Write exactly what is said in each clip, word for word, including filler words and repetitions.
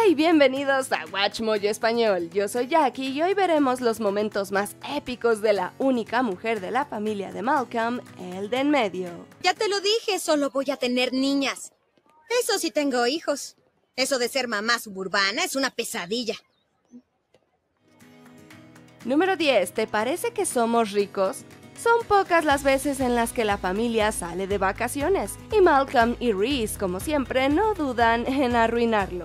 Hola y bienvenidos a WatchMojo Español. Yo soy Jackie y hoy veremos los momentos más épicos de la única mujer de la familia de Malcolm, el de en medio. Ya te lo dije, solo voy a tener niñas. Eso sí tengo hijos. Eso de ser mamá suburbana es una pesadilla. Número diez. ¿Te parece que somos ricos? Son pocas las veces en las que la familia sale de vacaciones, y Malcolm y Reese, como siempre, no dudan en arruinarlo.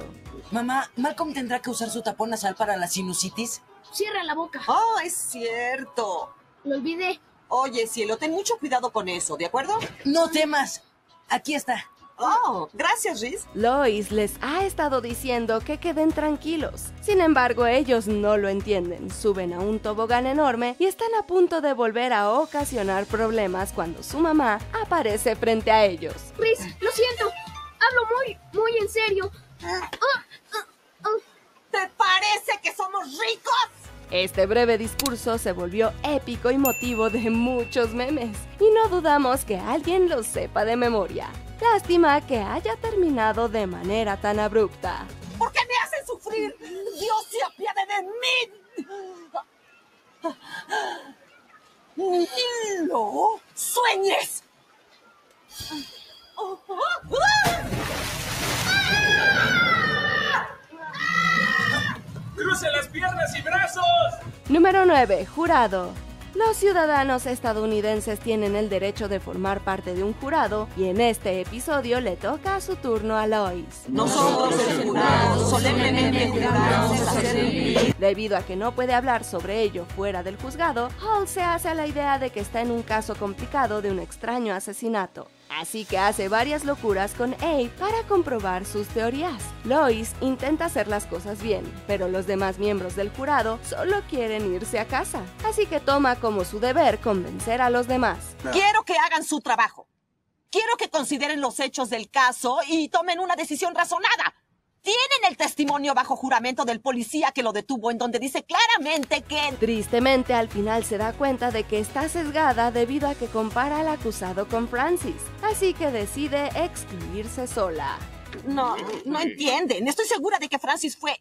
Mamá, ¿Malcolm tendrá que usar su tapón nasal para la sinusitis? ¡Cierra la boca! ¡Oh, es cierto! Lo olvidé. Oye, cielo, ten mucho cuidado con eso, ¿de acuerdo? ¡No temas! Aquí está. ¡Oh! Gracias, Reese. Lois les ha estado diciendo que queden tranquilos. Sin embargo, ellos no lo entienden. Suben a un tobogán enorme y están a punto de volver a ocasionar problemas cuando su mamá aparece frente a ellos. Reese, lo siento. Hablo muy, muy en serio. ¿Te parece que somos ricos? Este breve discurso se volvió épico y motivo de muchos memes. Y no dudamos que alguien lo sepa de memoria. Lástima que haya terminado de manera tan abrupta. ¿Por qué me hacen sufrir? ¡Dios se apiade de mí! ¡No sueñes! ¡Cruce las piernas y brazos! Número nueve. Jurado. Los ciudadanos estadounidenses tienen el derecho de formar parte de un jurado, y en este episodio le toca a su turno a Lois. Nosotros, el jurado, solemnemente juramos servir. Debido a que no puede hablar sobre ello fuera del juzgado, Hal se hace a la idea de que está en un caso complicado de un extraño asesinato. Así que hace varias locuras con Abe para comprobar sus teorías. Lois intenta hacer las cosas bien, pero los demás miembros del jurado solo quieren irse a casa. Así que toma como su deber convencer a los demás. Quiero que hagan su trabajo. Quiero que consideren los hechos del caso y tomen una decisión razonada. Tienen el testimonio bajo juramento del policía que lo detuvo, en donde dice claramente que... Tristemente, al final se da cuenta de que está sesgada debido a que compara al acusado con Francis, así que decide excluirse sola. No, no entienden. Estoy segura de que Francis fue...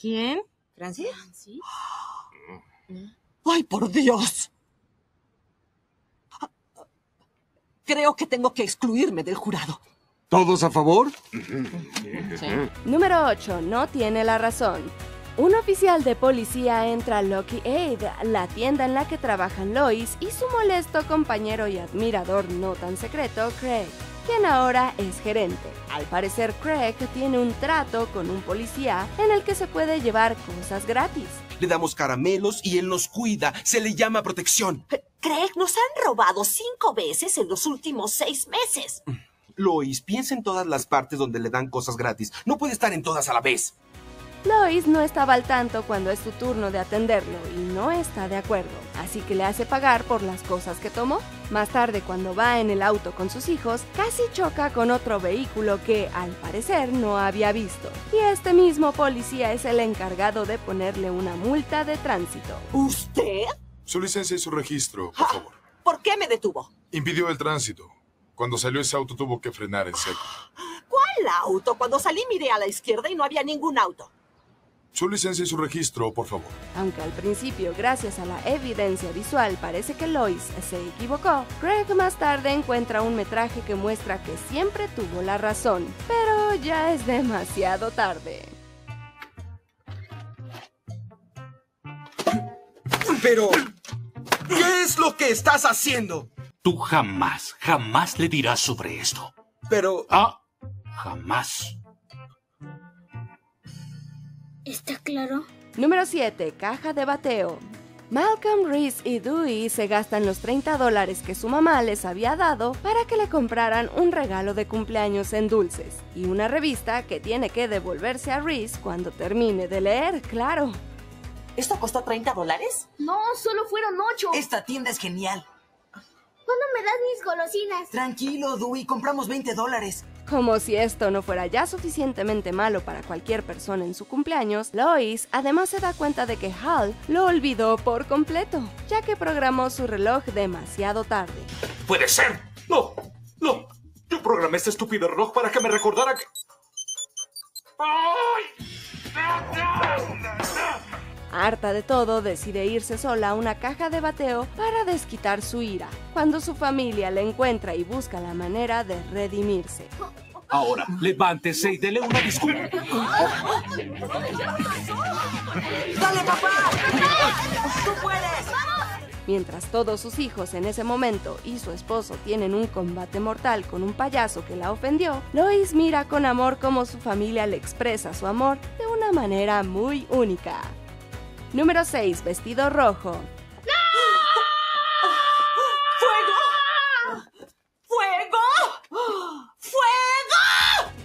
¿Quién? ¿Francis? ¿Francis? ¡Ay, por Dios! Creo que tengo que excluirme del jurado. ¿Todos a favor? Sí. Número ocho. No tiene la razón. Un oficial de policía entra a Lucky Aid, la tienda en la que trabajan Lois y su molesto compañero y admirador no tan secreto, Craig, quien ahora es gerente. Al parecer, Craig tiene un trato con un policía en el que se puede llevar cosas gratis. Le damos caramelos y él nos cuida. Se le llama protección. Craig, nos han robado cinco veces en los últimos seis meses. Lois, piensa en todas las partes donde le dan cosas gratis. No puede estar en todas a la vez. Lois no estaba al tanto cuando es su turno de atenderlo y no está de acuerdo, así que le hace pagar por las cosas que tomó. Más tarde, cuando va en el auto con sus hijos, casi choca con otro vehículo que, al parecer, no había visto. Y este mismo policía es el encargado de ponerle una multa de tránsito. ¿Usted? Su licencia y su registro, por favor. ¿Por qué me detuvo? Impidió el tránsito. Cuando salió ese auto tuvo que frenar en seco. ¿Cuál auto? Cuando salí miré a la izquierda y no había ningún auto. Su licencia y su registro, por favor. Aunque al principio, gracias a la evidencia visual, parece que Lois se equivocó, Craig más tarde encuentra un metraje que muestra que siempre tuvo la razón, pero ya es demasiado tarde. Pero, ¿qué es lo que estás haciendo? Tú jamás, jamás le dirás sobre esto. Pero... Ah, jamás. ¿Está claro? Número siete. Caja de bateo. Malcolm, Reese y Dewey se gastan los treinta dólares que su mamá les había dado para que le compraran un regalo de cumpleaños en dulces y una revista que tiene que devolverse a Reese cuando termine de leer, claro. ¿Esto costó treinta dólares? No, solo fueron ocho. Esta tienda es genial. ¿Cuándo me das mis golosinas? Tranquilo, Dewey, compramos veinte dólares. Como si esto no fuera ya suficientemente malo para cualquier persona en su cumpleaños, Lois además se da cuenta de que Hal lo olvidó por completo, ya que programó su reloj demasiado tarde. ¡Puede ser! ¡No! ¡No! Yo programé este estúpido reloj para que me recordara que... ¡Ay! Harta de todo, decide irse sola a una caja de bateo para desquitar su ira, cuando su familia la encuentra y busca la manera de redimirse. Ahora, levántese y dele una disculpa. ¡Dale, papá! ¡Tú puedes! Mientras todos sus hijos en ese momento y su esposo tienen un combate mortal con un payaso que la ofendió, Lois mira con amor cómo su familia le expresa su amor de una manera muy única. Número seis. Vestido rojo. ¡No! ¡Fuego! ¡Fuego! ¡Fuego!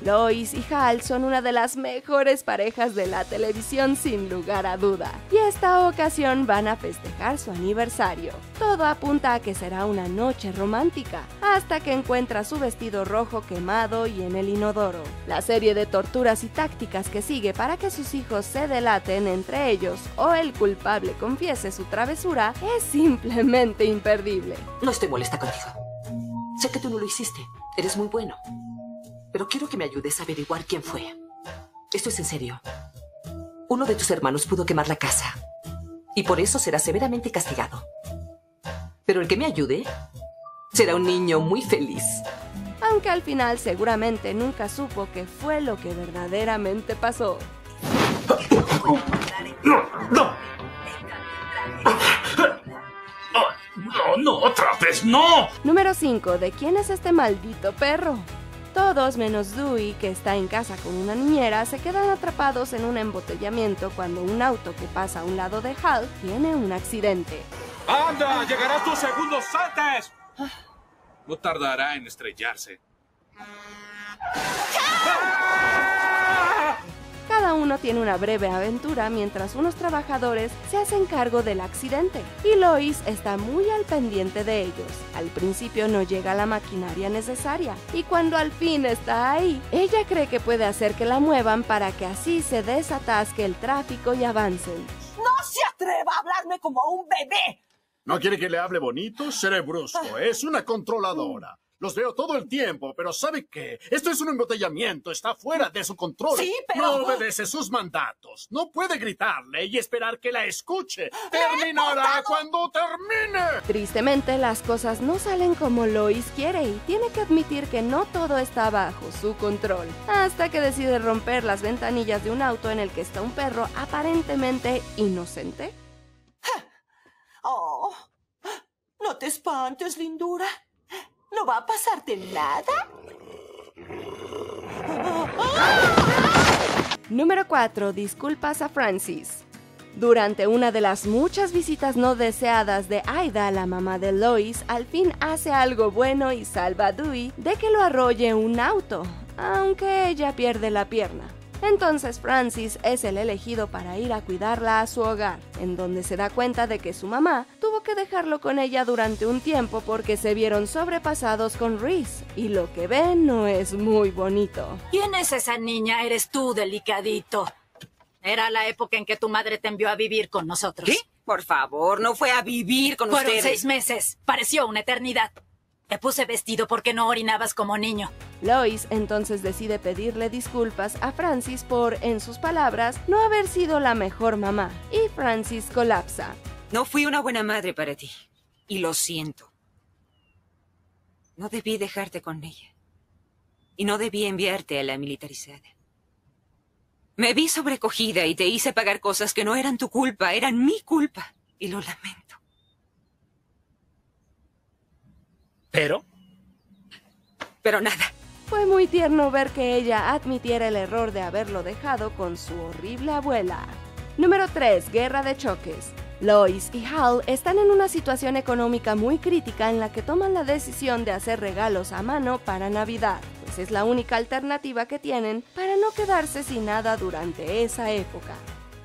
Lois y Hal son una de las mejores parejas de la televisión sin lugar a duda, y esta ocasión van a festejar su aniversario. Todo apunta a que será una noche romántica, hasta que encuentra su vestido rojo quemado y en el inodoro. La serie de torturas y tácticas que sigue para que sus hijos se delaten entre ellos o el culpable confiese su travesura es simplemente imperdible. No estoy molesta contigo. Sé que tú no lo hiciste. Eres muy bueno. Pero quiero que me ayudes a averiguar quién fue. Esto es en serio. Uno de tus hermanos pudo quemar la casa, y por eso será severamente castigado. Pero el que me ayude será un niño muy feliz. Aunque al final seguramente nunca supo qué fue lo que verdaderamente pasó. ¡No! ¡No! ¡No, no! ¡Otra vez no! Número cinco. ¿De quién es este maldito perro? Todos menos Dewey, que está en casa con una niñera, se quedan atrapados en un embotellamiento cuando un auto que pasa a un lado de Hal tiene un accidente. ¡Anda! ¡Llegarás tus segundos antes! No tardará en estrellarse. Cada uno tiene una breve aventura mientras unos trabajadores se hacen cargo del accidente, y Lois está muy al pendiente de ellos. Al principio no llega la maquinaria necesaria, y cuando al fin está ahí, ella cree que puede hacer que la muevan para que así se desatasque el tráfico y avancen. ¡No se atreva a hablarme como un bebé! ¿No quiere que le hable bonito? Seré brusco, es una controladora. Los veo todo el tiempo, pero ¿sabe qué? Esto es un embotellamiento, está fuera de su control. Sí, pero... No obedece sus mandatos. No puede gritarle y esperar que la escuche. ¡Terminará cuando termine! Tristemente, las cosas no salen como Lois quiere y tiene que admitir que no todo está bajo su control. Hasta que decide romper las ventanillas de un auto en el que está un perro aparentemente inocente. Oh, no te espantes, lindura. ¿No va a pasarte nada? Número cuatro. Disculpas a Francis. Durante una de las muchas visitas no deseadas de Ida, la mamá de Lois, al fin hace algo bueno y salva a Dewey de que lo arrolle un auto, aunque ella pierde la pierna. Entonces Francis es el elegido para ir a cuidarla a su hogar, en donde se da cuenta de que su mamá tuvo que dejarlo con ella durante un tiempo porque se vieron sobrepasados con Reese, y lo que ven no es muy bonito. ¿Quién es esa niña? Eres tú, delicadito. Era la época en que tu madre te envió a vivir con nosotros. ¿Qué? Por favor, no fue a vivir con ustedes. Fueron seis meses. Pareció una eternidad. Te puse vestido porque no orinabas como niño. Lois entonces decide pedirle disculpas a Francis por, en sus palabras, no haber sido la mejor mamá. Y Francis colapsa. No fui una buena madre para ti. Y lo siento. No debí dejarte con ella. Y no debí enviarte a la militarizada. Me vi sobrecogida y te hice pagar cosas que no eran tu culpa, eran mi culpa. Y lo lamento. ¿Pero? Pero nada. Fue muy tierno ver que ella admitiera el error de haberlo dejado con su horrible abuela. Número tres. Guerra de choques. Lois y Hal están en una situación económica muy crítica en la que toman la decisión de hacer regalos a mano para Navidad, pues es la única alternativa que tienen para no quedarse sin nada durante esa época.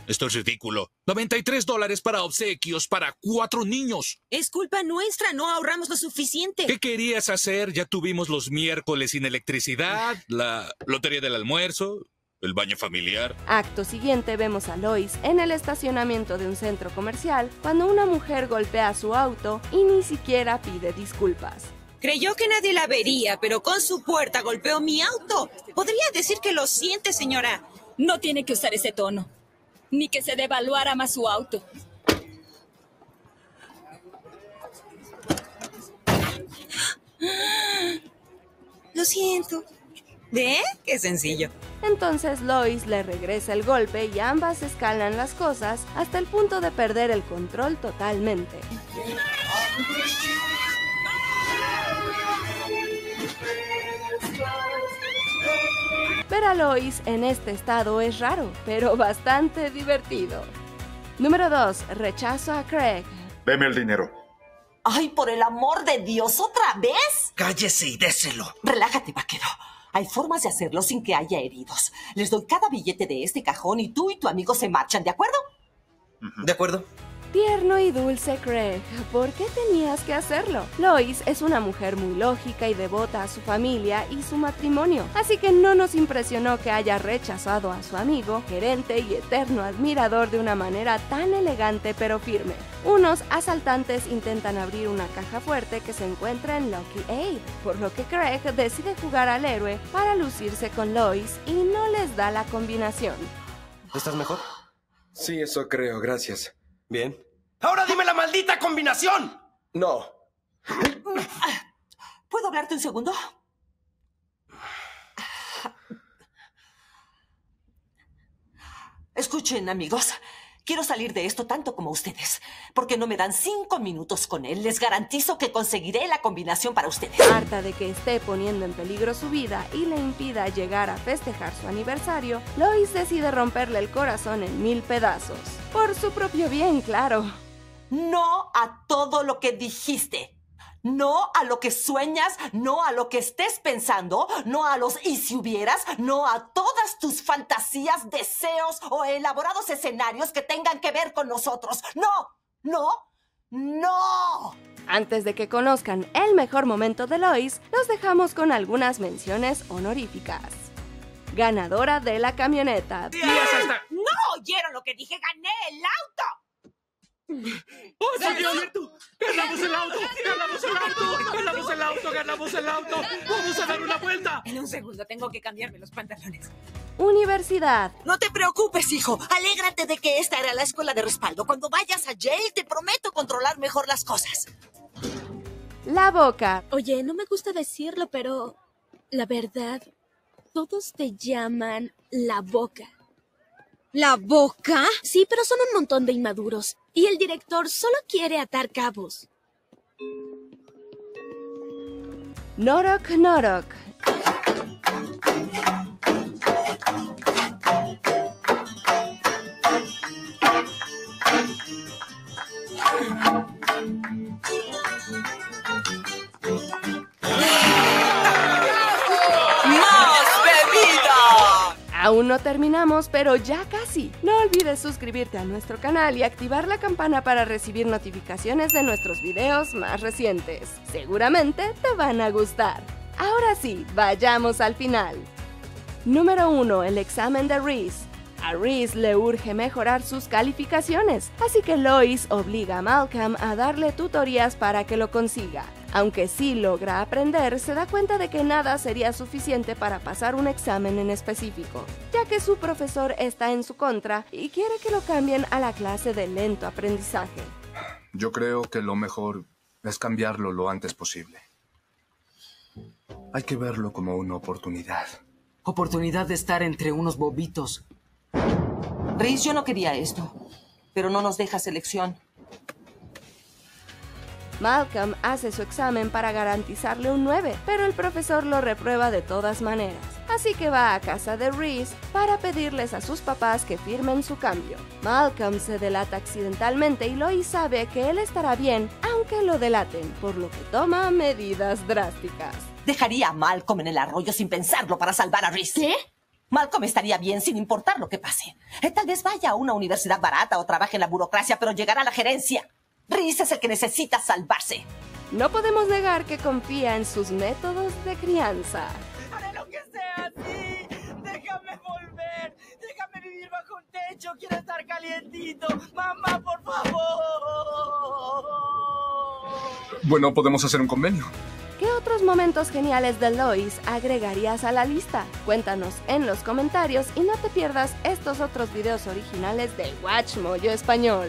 Esto es ridículo. noventa y tres dólares para obsequios para cuatro niños. Es culpa nuestra, no ahorramos lo suficiente. ¿Qué querías hacer? Ya tuvimos los miércoles sin electricidad, la lotería del almuerzo, el baño familiar. Acto siguiente vemos a Lois en el estacionamiento de un centro comercial cuando una mujer golpea su auto y ni siquiera pide disculpas. Creyó que nadie la vería, pero con su puerta golpeó mi auto. Podría decir que lo siente, señora. No tiene que usar ese tono, ni que se devaluara más su auto. Lo siento. ¿Ve? ¡Qué sencillo! Entonces Lois le regresa el golpe y ambas escalan las cosas hasta el punto de perder el control totalmente. Ver a Lois en este estado es raro, pero bastante divertido. Número dos. Rechazo a Craig. Deme el dinero. ¡Ay, por el amor de Dios! ¿Otra vez? Cállese y déselo. Relájate, vaquero. Hay formas de hacerlo sin que haya heridos. Les doy cada billete de este cajón y tú y tu amigo se marchan, ¿de acuerdo? De acuerdo. Tierno y dulce Craig, ¿por qué tenías que hacerlo? Lois es una mujer muy lógica y devota a su familia y su matrimonio, así que no nos impresionó que haya rechazado a su amigo, gerente y eterno admirador de una manera tan elegante pero firme. Unos asaltantes intentan abrir una caja fuerte que se encuentra en Lucky Aid, por lo que Craig decide jugar al héroe para lucirse con Lois y no les da la combinación. ¿Estás mejor? Sí, eso creo, gracias. Bien. ¡Ahora dime la maldita combinación! No. ¿Puedo hablarte un segundo? Escuchen, amigos. Quiero salir de esto tanto como ustedes. Porque no me dan cinco minutos con él. Les garantizo que conseguiré la combinación para ustedes. Harta de que esté poniendo en peligro su vida y le impida llegar a festejar su aniversario, Lois decide romperle el corazón en mil pedazos. Por su propio bien, claro. No a todo lo que dijiste. No a lo que sueñas, no a lo que estés pensando, no a los y si hubieras, no a todas tus fantasías, deseos o elaborados escenarios que tengan que ver con nosotros. ¡No! ¡No! ¡No! Antes de que conozcan el mejor momento de Lois, los dejamos con algunas menciones honoríficas. Ganadora de la camioneta. ¡Bien! ¡No oyeron lo que dije! ¡Gané el auto! ¡Oh, se dio abierto! ¡Ganamos el auto! ¡Ganamos el auto! ¡Ganamos el auto! ¡Ganamos el auto! ¡Vamos a dar una vuelta! En un segundo tengo que cambiarme los pantalones. Universidad. No te preocupes, hijo. Alégrate de que esta era la escuela de respaldo. Cuando vayas a Yale te prometo controlar mejor las cosas. La boca. Oye, no me gusta decirlo, pero la verdad, todos te llaman la boca. ¿La boca? Sí, pero son un montón de inmaduros. Y el director solo quiere atar cabos. Norok, Norok. Aún no terminamos, pero ya casi. No olvides suscribirte a nuestro canal y activar la campana para recibir notificaciones de nuestros videos más recientes. Seguramente te van a gustar. Ahora sí, vayamos al final. Número uno. El examen de Reese. A Reese le urge mejorar sus calificaciones, así que Lois obliga a Malcolm a darle tutorías para que lo consiga. Aunque sí logra aprender, se da cuenta de que nada sería suficiente para pasar un examen en específico, ya que su profesor está en su contra y quiere que lo cambien a la clase de lento aprendizaje. Yo creo que lo mejor es cambiarlo lo antes posible. Hay que verlo como una oportunidad. Oportunidad de estar entre unos bobitos. Reese, yo no quería esto, pero no nos dejas elección. Malcolm hace su examen para garantizarle un nueve, pero el profesor lo reprueba de todas maneras. Así que va a casa de Reese para pedirles a sus papás que firmen su cambio. Malcolm se delata accidentalmente y Lois sabe que él estará bien, aunque lo delaten, por lo que toma medidas drásticas. Dejaría a Malcolm en el arroyo sin pensarlo para salvar a Reese. ¿Qué? Malcolm estaría bien sin importar lo que pase. Eh, tal vez vaya a una universidad barata o trabaje en la burocracia, pero llegará a la gerencia. Reese es el que necesita salvarse. No podemos negar que confía en sus métodos de crianza. ¡Haré lo que sea, sí! ¡Déjame volver! ¡Déjame vivir bajo un techo! ¡Quiero estar calientito! ¡Mamá, por favor! Bueno, podemos hacer un convenio. ¿Qué otro otros momentos geniales de Lois agregarías a la lista? Cuéntanos en los comentarios y no te pierdas estos otros videos originales del WatchMojo Español.